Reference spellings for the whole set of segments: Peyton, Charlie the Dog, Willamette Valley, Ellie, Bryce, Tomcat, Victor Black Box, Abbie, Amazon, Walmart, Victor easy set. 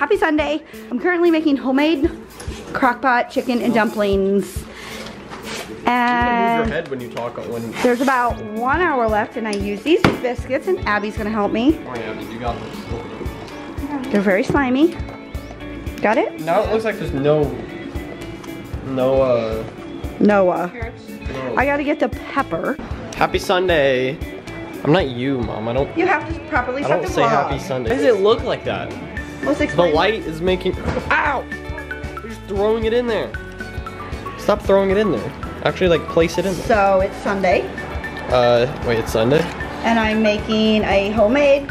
happy Sunday. I'm currently making homemade crockpot chicken and dumplings. And you can move your head when you talk. There's about 1 hour left, and I use these biscuits, and Abby's gonna help me. Oh yeah, Abbie, you got this. They're very slimy. Got it? Now it looks like there's no. I gotta get the pepper. Happy Sunday. I'm not you, Mom. I don't. You have to properly set the vlog. I don't say happy Sunday. Why does it look like that? The light is making. Ow! You're just throwing it in there. Stop throwing it in there. Actually, like, place it in there. So it's Sunday. Wait, it's Sunday? And I'm making a homemade,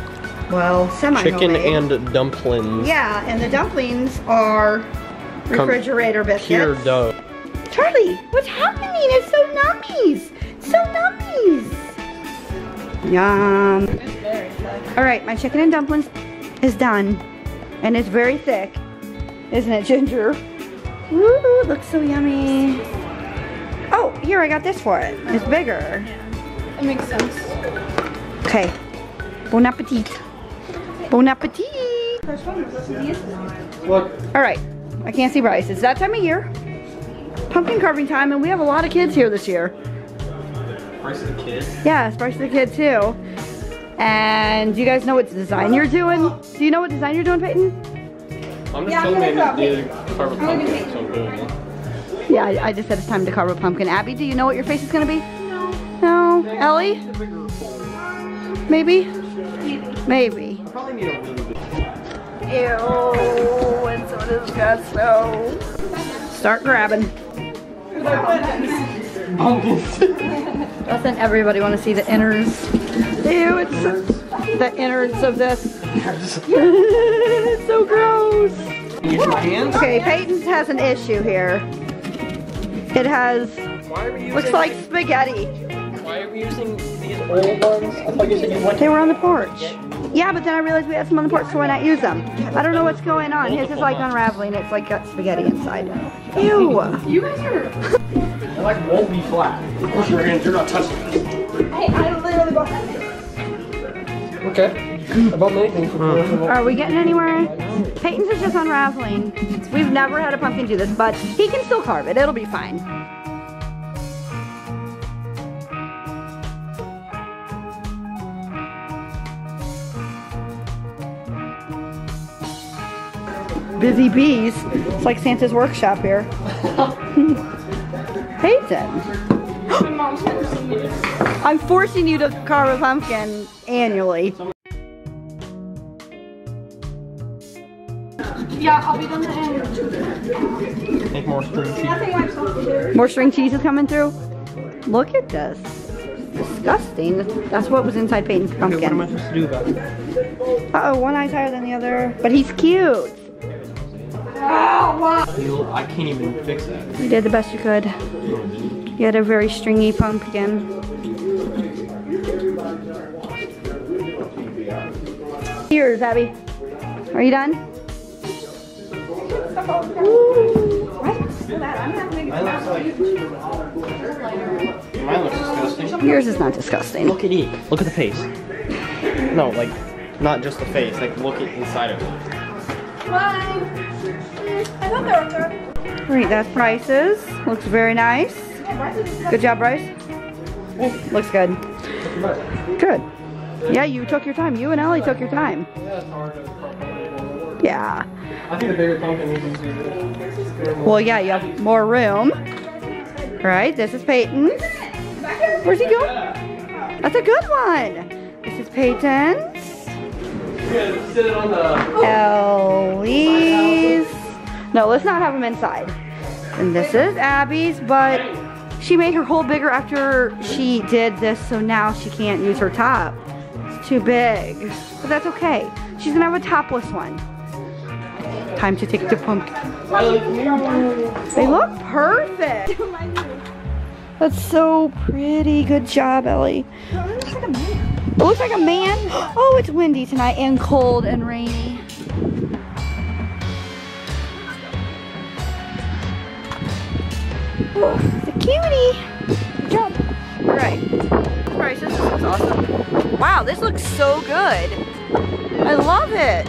well, semi-homemade. Chicken and dumplings. Yeah, and the dumplings are refrigerator biscuits. Pure dough. Charlie, what's happening? It's so nummies. So nummies. Yum. All right, my chicken and dumplings is done. And it's very thick. Isn't it, Ginger? Woo, it looks so yummy. Oh, here, I got this for it. It's bigger. Yeah, that makes sense. Okay. Bon appetit. Bon appetit. What? All right, I can't see Bryce. It's that time of year. Pumpkin carving time, and we have a lot of kids here this year. Bryce the kid? Yes, Bryce the kid too. And do you guys know what design you're doing? Do you know what design you're doing, Peyton? I'm just I just said it's time to carve a pumpkin. Abbie, do you know what your face is gonna be? No. No. Ellie? Maybe? Maybe. I probably need a little bit. Ew, it's so disgusting. Start grabbing. Doesn't everybody want to see the innards? Ew, it's the innards of this. It's so gross. Okay, Peyton has an issue here. It has, looks like spaghetti. Why are we using these old ones? I thought you said you wanted. They were on the porch. Yeah, but then I realized we had some on the porch, so why not use them? I don't know what's going on. His is like unraveling. It's like got spaghetti inside. Ew. You guys are. I like won't be flat. You're not touching it. I literally bought that. Okay. About many things. Are we getting anywhere? Peyton's is just unraveling. We've never had a pumpkin do this, but he can still carve it. It'll be fine. Busy bees. It's like Santa's workshop here. Peyton. I'm forcing you to carve a pumpkin annually. Yeah, I'll be done the end. Make more string cheese. More string cheese is coming through? Look at this. Disgusting. That's what was inside Peyton's pumpkin. Okay, what am I supposed to do about it? Uh-oh, one eye's higher than the other. But he's cute. Oh, I can't even fix that. You did the best you could. You had a very stringy pumpkin. Here's Abbie. Are you done? Mine looks disgusting. Yours is not disgusting. Look at it. Look at the face. No, like, not just the face. Like, look at inside of it. Mine. I thought they were good. Great, that's Bryce's. Looks very nice. Good job, Bryce. Oh, looks good. Good. Yeah, you took your time. You and Ellie took your time. Yeah. I think the bigger pumpkin needs to be bigger. Well, yeah, you have more room. All right, this is Peyton. Where's he going? That's a good one. This is Peyton's. Ellie's. No, let's not have him inside. And this is Abby's, but she made her hole bigger after she did this, so now she can't use her top. It's too big, but that's okay. She's gonna have a topless one. Time to take the pumpkin. They look perfect. That's so pretty. Good job, Ellie. It looks like a man. Oh, it's windy tonight and cold and rainy. Oh, the cutie. Good job. All right. Bryce, this looks awesome. Wow, this looks so good. I love it.